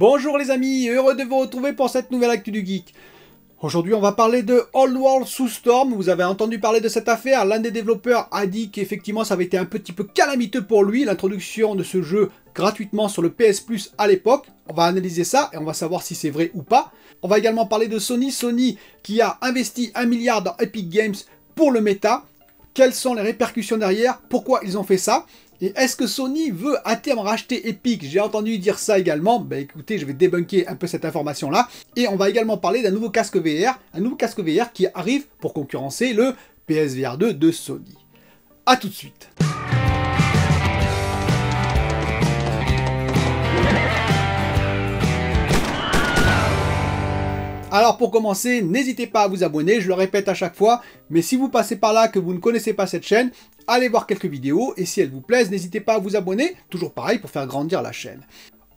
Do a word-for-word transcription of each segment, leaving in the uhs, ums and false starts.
Bonjour les amis, heureux de vous retrouver pour cette nouvelle Actu du Geek. Aujourd'hui on va parler de OddWorld Soulstorm. Vous avez entendu parler de cette affaire, l'un des développeurs a dit qu'effectivement ça avait été un petit peu calamiteux pour lui, l'introduction de ce jeu gratuitement sur le P S Plus à l'époque. On va analyser ça et on va savoir si c'est vrai ou pas. On va également parler de Sony, Sony qui a investi un milliard dans Epic Games pour le Meta. Quelles sont les répercussions derrière? Pourquoi ils ont fait ça? Et est-ce que Sony veut à terme racheter Epic? J'ai entendu dire ça également. Bah écoutez, je vais débunker un peu cette information là. Et on va également parler d'un nouveau casque V R. Un nouveau casque V R qui arrive pour concurrencer le P S V R deux de Sony. A tout de suite. Alors pour commencer, n'hésitez pas à vous abonner, je le répète à chaque fois, mais si vous passez par là que vous ne connaissez pas cette chaîne, allez voir quelques vidéos et si elles vous plaisent, n'hésitez pas à vous abonner, toujours pareil pour faire grandir la chaîne.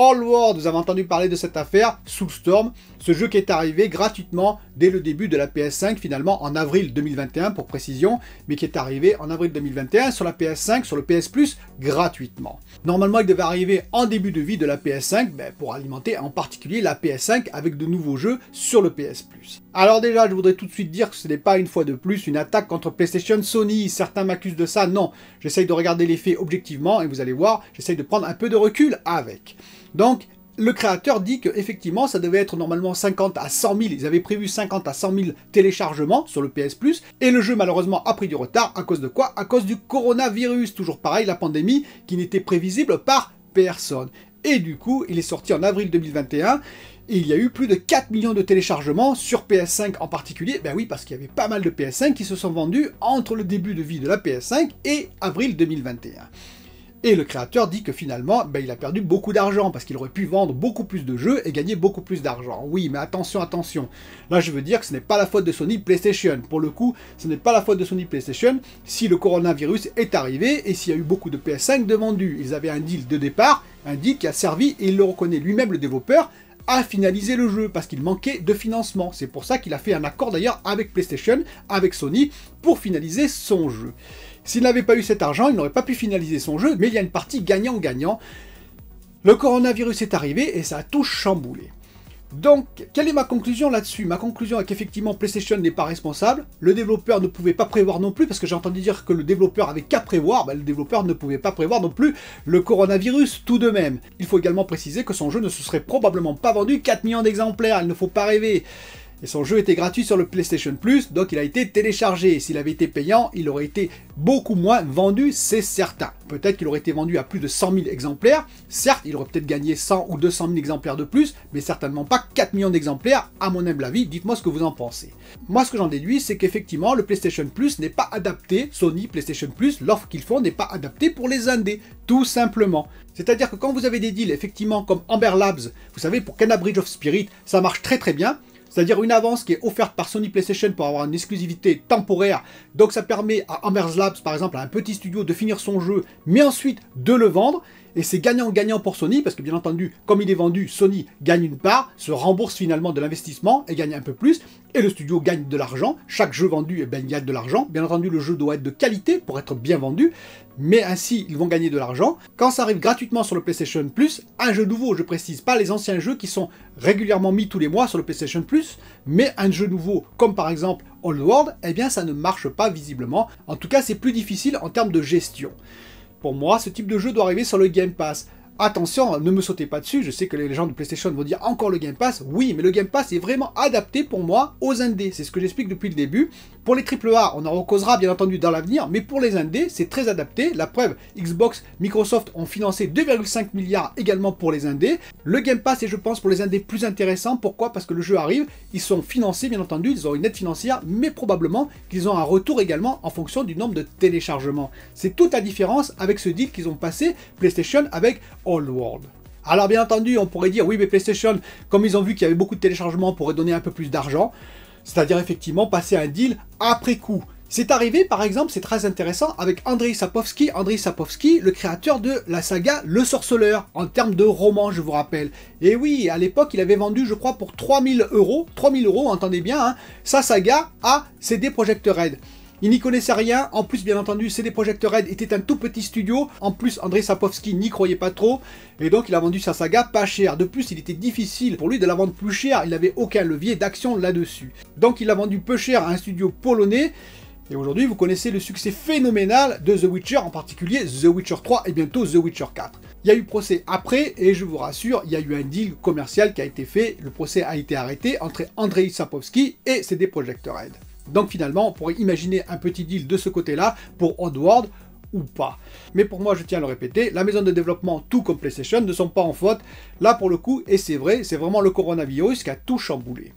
OddWorld, vous avez entendu parler de cette affaire, Soulstorm, ce jeu qui est arrivé gratuitement dès le début de la P S cinq finalement en avril deux mille vingt et un pour précision, mais qui est arrivé en avril deux mille vingt et un sur la P S cinq, sur le P S Plus, gratuitement. Normalement il devait arriver en début de vie de la P S cinq ben, pour alimenter en particulier la P S cinq avec de nouveaux jeux sur le P S Plus. Alors déjà je voudrais tout de suite dire que ce n'est pas une fois de plus une attaque contre PlayStation, Sony, certains m'accusent de ça, non. J'essaye de regarder les faits objectivement et vous allez voir, j'essaye de prendre un peu de recul avec. Donc, le créateur dit que effectivement, ça devait être normalement cinquante à cent mille, ils avaient prévu cinquante à cent mille téléchargements sur le P S Plus, et le jeu malheureusement a pris du retard, à cause de quoi? À cause du coronavirus, toujours pareil, la pandémie qui n'était prévisible par personne. Et du coup, il est sorti en avril deux mille vingt et un, et il y a eu plus de quatre millions de téléchargements sur P S cinq en particulier, ben oui, parce qu'il y avait pas mal de P S cinq qui se sont vendus entre le début de vie de la P S cinq et avril deux mille vingt et un. Et le créateur dit que finalement, ben, il a perdu beaucoup d'argent parce qu'il aurait pu vendre beaucoup plus de jeux et gagner beaucoup plus d'argent. Oui, mais attention, attention. Là, je veux dire que ce n'est pas la faute de Sony PlayStation. Pour le coup, ce n'est pas la faute de Sony PlayStation si le coronavirus est arrivé et s'il y a eu beaucoup de P S cinq de vendus. Ils avaient un deal de départ, un deal qui a servi, et il le reconnaît lui-même le développeur, à finaliser le jeu parce qu'il manquait de financement. C'est pour ça qu'il a fait un accord d'ailleurs avec PlayStation, avec Sony, pour finaliser son jeu. S'il n'avait pas eu cet argent, il n'aurait pas pu finaliser son jeu, mais il y a une partie gagnant-gagnant. Le coronavirus est arrivé et ça a tout chamboulé. Donc, quelle est ma conclusion là-dessus? Ma conclusion est qu'effectivement, PlayStation n'est pas responsable. Le développeur ne pouvait pas prévoir non plus, parce que j'ai entendu dire que le développeur avait qu'à prévoir. Ben, le développeur ne pouvait pas prévoir non plus le coronavirus tout de même. Il faut également préciser que son jeu ne se serait probablement pas vendu quatre millions d'exemplaires. Il ne faut pas rêver. Et son jeu était gratuit sur le PlayStation Plus, donc il a été téléchargé. S'il avait été payant, il aurait été beaucoup moins vendu, c'est certain. Peut-être qu'il aurait été vendu à plus de cent mille exemplaires. Certes, il aurait peut-être gagné cent ou deux cent mille exemplaires de plus, mais certainement pas quatre millions d'exemplaires, à mon humble avis. Dites-moi ce que vous en pensez. Moi, ce que j'en déduis, c'est qu'effectivement, le PlayStation Plus n'est pas adapté. Sony, PlayStation Plus, l'offre qu'ils font n'est pas adaptée pour les indés, tout simplement. C'est-à-dire que quand vous avez des deals, effectivement, comme Amber Labs, vous savez, pour Canna Bridge of Spirit, ça marche très très bien. C'est-à-dire une avance qui est offerte par Sony PlayStation pour avoir une exclusivité temporaire. Donc ça permet à Amber Labs, par exemple, à un petit studio de finir son jeu, mais ensuite de le vendre. Et c'est gagnant-gagnant pour Sony, parce que bien entendu, comme il est vendu, Sony gagne une part, se rembourse finalement de l'investissement et gagne un peu plus. Et le studio gagne de l'argent. Chaque jeu vendu, eh ben, il gagne de l'argent. Bien entendu, le jeu doit être de qualité pour être bien vendu. Mais ainsi, ils vont gagner de l'argent. Quand ça arrive gratuitement sur le PlayStation Plus, un jeu nouveau, je précise, pas les anciens jeux qui sont régulièrement mis tous les mois sur le PlayStation Plus, mais un jeu nouveau, comme par exemple OddWorld, eh bien ça ne marche pas visiblement. En tout cas, c'est plus difficile en termes de gestion. Pour moi, ce type de jeu doit arriver sur le Game Pass. Attention, ne me sautez pas dessus, je sais que les gens de PlayStation vont dire encore le Game Pass. Oui, mais le Game Pass est vraiment adapté pour moi aux indés. C'est ce que j'explique depuis le début. Pour les triple A, on en recausera bien entendu dans l'avenir, mais pour les indés, c'est très adapté. La preuve, Xbox, Microsoft ont financé deux virgule cinq milliards également pour les indés. Le Game Pass est, je pense, pour les indés plus intéressant. Pourquoi? Parce que le jeu arrive, ils sont financés bien entendu, ils ont une aide financière, mais probablement qu'ils ont un retour également en fonction du nombre de téléchargements. C'est toute la différence avec ce deal qu'ils ont passé, PlayStation avec OddWorld. Alors bien entendu, on pourrait dire oui, mais PlayStation, comme ils ont vu qu'il y avait beaucoup de téléchargements, pourrait donner un peu plus d'argent, c'est-à-dire effectivement passer un deal après coup. C'est arrivé par exemple, c'est très intéressant, avec Andrzej Sapkowski, Andrzej Sapkowski, le créateur de la saga Le Sorceleur, en termes de roman, je vous rappelle. Et oui, à l'époque, il avait vendu, je crois, pour trois mille euros, trois mille euros, entendez bien, hein, sa saga à C D Projekt Red. Il n'y connaissait rien, en plus bien entendu C D Projekt Red était un tout petit studio, en plus Andrzej Sapkowski n'y croyait pas trop, et donc il a vendu sa saga pas cher. De plus il était difficile pour lui de la vendre plus cher, il n'avait aucun levier d'action là-dessus. Donc il l'a vendu peu cher à un studio polonais, et aujourd'hui vous connaissez le succès phénoménal de The Witcher, en particulier The Witcher trois et bientôt The Witcher quatre. Il y a eu procès après, et je vous rassure, il y a eu un deal commercial qui a été fait, le procès a été arrêté entre Andrzej Sapkowski et C D Projekt Red. Donc finalement, on pourrait imaginer un petit deal de ce côté-là pour Oddworld ou pas. Mais pour moi, je tiens à le répéter, la maison de développement, tout comme PlayStation, ne sont pas en faute. Là pour le coup, et c'est vrai, c'est vraiment le coronavirus qui a tout chamboulé.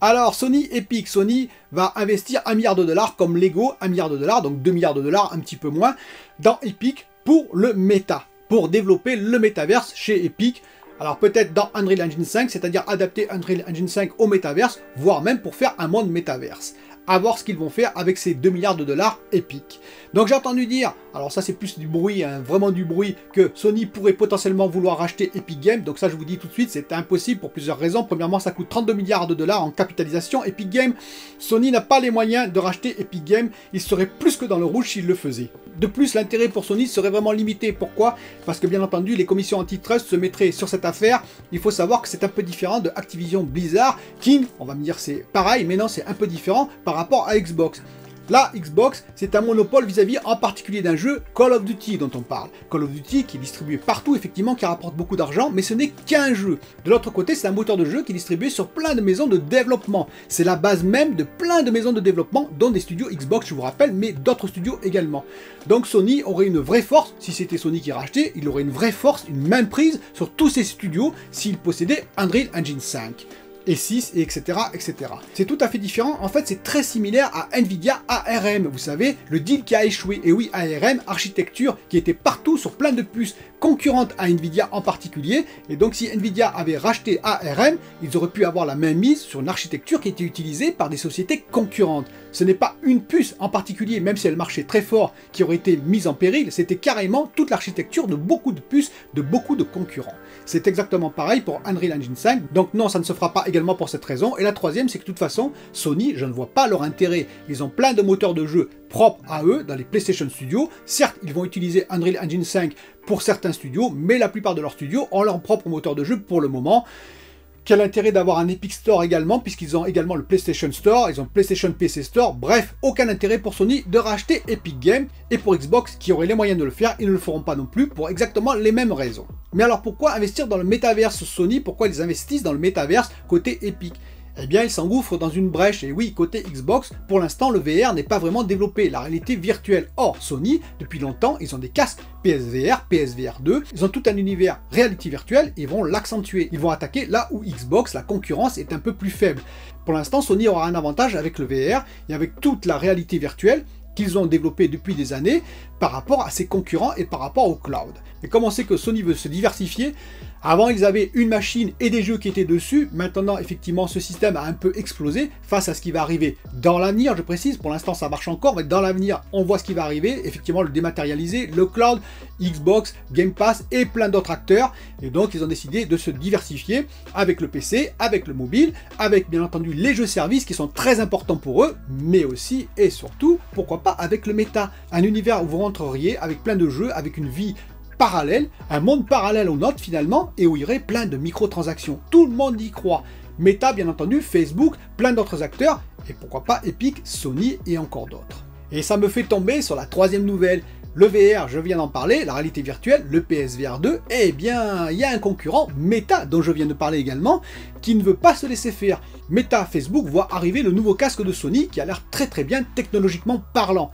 Alors Sony Epic, Sony va investir un milliard de dollars comme Lego, un milliard de dollars, donc deux milliards de dollars, un petit peu moins, dans Epic pour le méta, pour développer le métaverse chez Epic. Alors peut-être dans Unreal Engine cinq, c'est-à-dire adapter Unreal Engine cinq au métaverse, voire même pour faire un monde métaverse. À voir ce qu'ils vont faire avec ces deux milliards de dollars Epic. Donc j'ai entendu dire, alors ça c'est plus du bruit, hein, vraiment du bruit, que Sony pourrait potentiellement vouloir racheter Epic Games, donc ça je vous dis tout de suite, c'est impossible pour plusieurs raisons. Premièrement, ça coûte trente-deux milliards de dollars en capitalisation, Epic Games, Sony n'a pas les moyens de racheter Epic Games, il serait plus que dans le rouge s'il le faisait. De plus, l'intérêt pour Sony serait vraiment limité. Pourquoi? Parce que bien entendu, les commissions antitrust se mettraient sur cette affaire. Il faut savoir que c'est un peu différent de Activision Blizzard, qui, on va me dire c'est pareil, mais non, c'est un peu différent par rapport à Xbox. Là, Xbox, c'est un monopole vis-à-vis en particulier d'un jeu Call of Duty dont on parle. Call of Duty qui est distribué partout, effectivement, qui rapporte beaucoup d'argent, mais ce n'est qu'un jeu. De l'autre côté, c'est un moteur de jeu qui est distribué sur plein de maisons de développement. C'est la base même de plein de maisons de développement, dont des studios Xbox, je vous rappelle, mais d'autres studios également. Donc Sony aurait une vraie force, si c'était Sony qui rachetait, il aurait une vraie force, une main prise sur tous ces studios s'il possédait Unreal Engine cinq. Et six, et etc, et cetera. C'est tout à fait différent, en fait c'est très similaire à NVIDIA A R M, vous savez, le deal qui a échoué, et oui A R M, architecture qui était partout sur plein de puces, concurrentes à NVIDIA en particulier, et donc si NVIDIA avait racheté A R M, ils auraient pu avoir la mainmise sur une architecture qui était utilisée par des sociétés concurrentes. Ce n'est pas une puce en particulier, même si elle marchait très fort, qui aurait été mise en péril, c'était carrément toute l'architecture de beaucoup de puces, de beaucoup de concurrents. C'est exactement pareil pour Unreal Engine cinq, donc non, ça ne se fera pas également pour cette raison. Et la troisième, c'est que de toute façon Sony, je ne vois pas leur intérêt, ils ont plein de moteurs de jeu propres à eux dans les PlayStation Studios. Certes ils vont utiliser Unreal Engine cinq pour certains studios, mais la plupart de leurs studios ont leur propre moteur de jeu pour le moment. Quel intérêt d'avoir un Epic Store également, puisqu'ils ont également le PlayStation Store, ils ont le PlayStation P C Store, bref, aucun intérêt pour Sony de racheter Epic Games, et pour Xbox, qui aurait les moyens de le faire, ils ne le feront pas non plus, pour exactement les mêmes raisons. Mais alors pourquoi investir dans le métaverse Sony, pourquoi ils investissent dans le métaverse côté Epic ? Eh bien, ils s'engouffrent dans une brèche, et oui, côté Xbox, pour l'instant, le V R n'est pas vraiment développé, la réalité virtuelle. Or, Sony, depuis longtemps, ils ont des casques P S V R, P S V R deux, ils ont tout un univers réalité virtuelle, et ils vont l'accentuer. Ils vont attaquer là où Xbox, la concurrence, est un peu plus faible. Pour l'instant, Sony aura un avantage avec le V R, et avec toute la réalité virtuelle, qu'ils ont développé depuis des années par rapport à ses concurrents et par rapport au cloud. Et comme on sait que Sony veut se diversifier, avant ils avaient une machine et des jeux qui étaient dessus, maintenant effectivement ce système a un peu explosé face à ce qui va arriver dans l'avenir, je précise, pour l'instant ça marche encore, mais dans l'avenir on voit ce qui va arriver, effectivement le dématérialisé, le cloud, Xbox, Game Pass et plein d'autres acteurs, et donc ils ont décidé de se diversifier avec le P C, avec le mobile, avec bien entendu les jeux services qui sont très importants pour eux, mais aussi et surtout, pourquoi pas avec le méta, un univers où vous rentreriez avec plein de jeux, avec une vie parallèle, un monde parallèle au nôtre finalement, et où il y aurait plein de microtransactions. Tout le monde y croit. Meta, bien entendu, Facebook, plein d'autres acteurs, et pourquoi pas Epic, Sony et encore d'autres. Et ça me fait tomber sur la troisième nouvelle. Le V R, je viens d'en parler, la réalité virtuelle, le P S V R deux, eh bien, il y a un concurrent, Meta, dont je viens de parler également, qui ne veut pas se laisser faire. Meta, Facebook, voit arriver le nouveau casque de Sony, qui a l'air très très bien technologiquement parlant.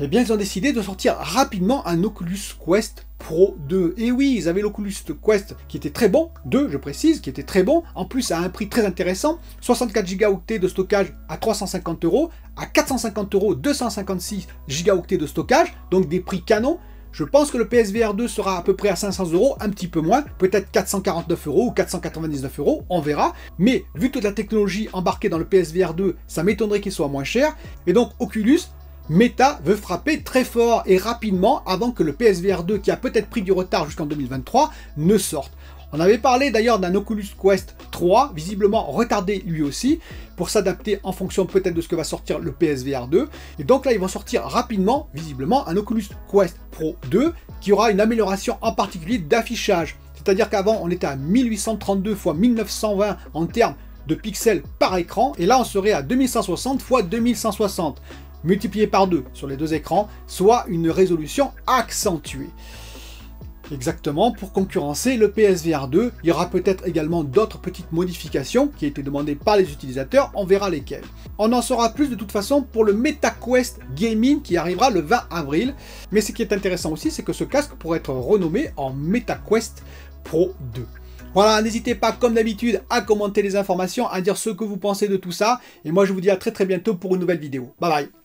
Eh bien, ils ont décidé de sortir rapidement un Oculus Quest Pro deux. Et oui, ils avaient l'Oculus Quest qui était très bon, deux je précise, qui était très bon, en plus à un prix très intéressant, soixante-quatre gigaoctets de stockage à trois cent cinquante euros, à quatre cent cinquante euros, deux cent cinquante-six gigaoctets de stockage, donc des prix canons. Je pense que le P S V R deux sera à peu près à cinq cents euros, un petit peu moins, peut-être quatre cent quarante-neuf euros ou quatre cent quatre-vingt-dix-neuf euros, on verra. Mais vu toute la technologie embarquée dans le P S V R deux, ça m'étonnerait qu'il soit moins cher. Et donc Oculus, Meta veut frapper très fort et rapidement avant que le P S V R deux, qui a peut-être pris du retard jusqu'en deux mille vingt-trois, ne sorte. On avait parlé d'ailleurs d'un Oculus Quest trois, visiblement retardé lui aussi, pour s'adapter en fonction peut-être de ce que va sortir le P S V R deux. Et donc là, ils vont sortir rapidement, visiblement, un Oculus Quest Pro deux, qui aura une amélioration en particulier d'affichage. C'est-à-dire qu'avant, on était à mille huit cent trente-deux par mille neuf cent vingt en termes de pixels par écran, et là, on serait à deux mille cent soixante par deux mille cent soixante, multiplié par deux sur les deux écrans, soit une résolution accentuée. Exactement, pour concurrencer le P S V R deux, il y aura peut-être également d'autres petites modifications qui ont été demandées par les utilisateurs, on verra lesquelles. On en saura plus de toute façon pour le MetaQuest Gaming qui arrivera le vingt avril. Mais ce qui est intéressant aussi, c'est que ce casque pourrait être renommé en MetaQuest Pro deux. Voilà, n'hésitez pas comme d'habitude à commenter les informations, à dire ce que vous pensez de tout ça. Et moi je vous dis à très très bientôt pour une nouvelle vidéo. Bye bye.